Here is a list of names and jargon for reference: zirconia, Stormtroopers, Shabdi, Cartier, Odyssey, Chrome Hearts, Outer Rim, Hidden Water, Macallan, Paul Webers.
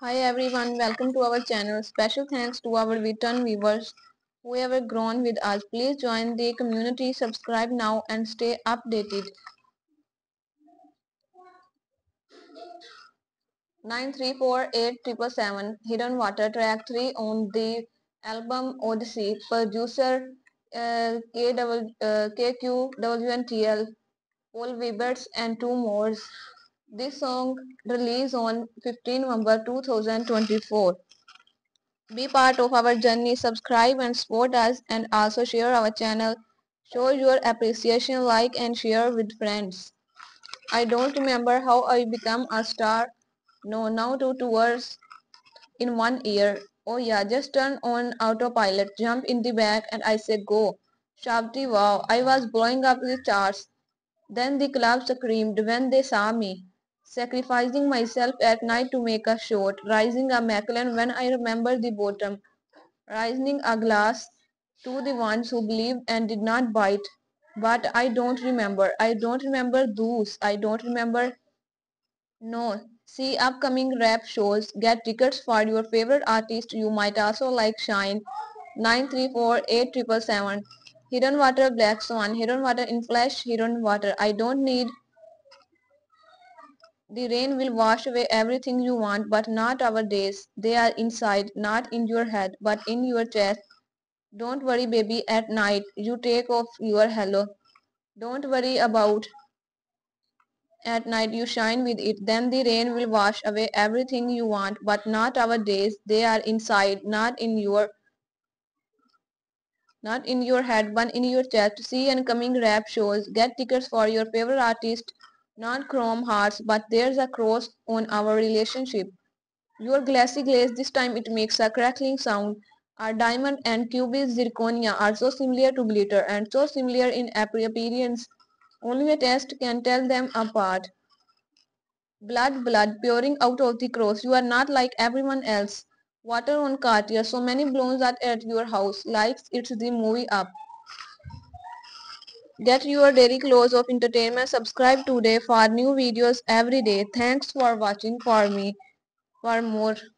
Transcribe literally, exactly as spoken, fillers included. Hi everyone, welcome to our channel. Special thanks to our return viewers who have grown with us. Please join the community, subscribe now and stay updated. nine three four eight seven seven seven Hidden Water, track three on the album Odyssey. Producer uh, K Q W N T L, Paul Webers and two more. This song released on fifteenth November two thousand twenty-four. Be part of our journey, subscribe and support us, and also share our channel. Show your appreciation, like and share with friends. I don't remember how I became a star. No, now two tours in one year. Oh yeah, just turn on autopilot, jump in the back and I say go. Shabdi, wow, I was blowing up the charts. Then the clubs screamed when they saw me. Sacrificing myself at night to make a shot, rising a Macallan when I remember the bottom, rising a glass to the ones who believed and did not bite. But I don't remember, I don't remember those, I don't remember. No, see upcoming rap shows, get tickets for your favorite artist, you might also like Shine. nine three four eight seven seven seven Hidden Water, Black Swan, Hidden Water in Flesh, Hidden Water. I don't need. The rain will wash away everything you want, but not our days. They are inside, not in your head, but in your chest. Don't worry, baby, at night. You take off your halo. Don't worry about. At night you shine with it. Then the rain will wash away everything you want, but not our days. They are inside, not in your not in your head, but in your chest. See upcoming rap shows. Get tickets for your favorite artist. Not Chrome Hearts, but there's a cross on our relationship. Your glassy glaze, this time it makes a crackling sound. Our diamond and cubist zirconia are so similar to glitter and so similar in appearance. Only a test can tell them apart. Blood, blood, pouring out of the cross. You are not like everyone else. Water on Cartier, so many balloons are at your house. Like it's the movie Up. Get your daily close of entertainment. Subscribe today for new videos every day. Thanks for watching for me. For more.